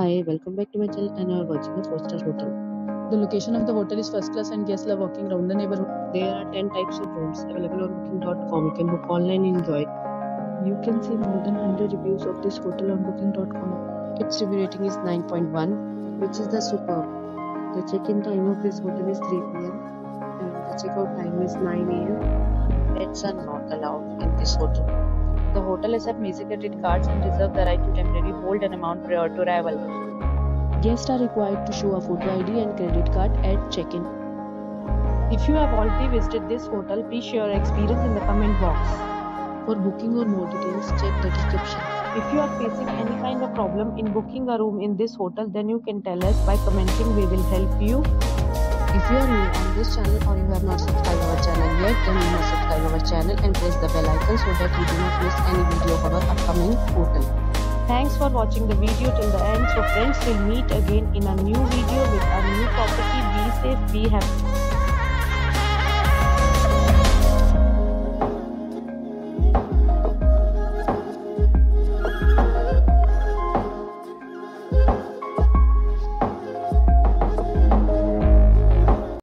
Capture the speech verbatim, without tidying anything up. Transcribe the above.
Hi, welcome back to my channel and you are watching a four star hotel. The location of the hotel is first class and guests love walking around the neighborhood. There are ten types of rooms available on booking dot com. You can book online and enjoy. You can see more than one hundred reviews of this hotel on booking dot com. Its review rating is nine point one, which is the superb. The check-in time of this hotel is three p m and the check-out time is nine a m Pets are not allowed in this hotel. The hotel accepts major credit cards and reserves the right to temporarily hold an amount prior to arrival. Guests are required to show a photo I D and credit card at check-in. If you have already visited this hotel, please share your experience in the comment box. For booking or more details, check the description. If you are facing any kind of problem in booking a room in this hotel, then you can tell us by commenting. We will help you. If you are new on this channel or you have not subscribed our channel yet, then you must subscribe our channel and press the bell icon so that you do not miss any video of our upcoming hotel. Thanks for watching the video till the end. So friends, we'll meet again in a new video with a new property. Be safe, be happy.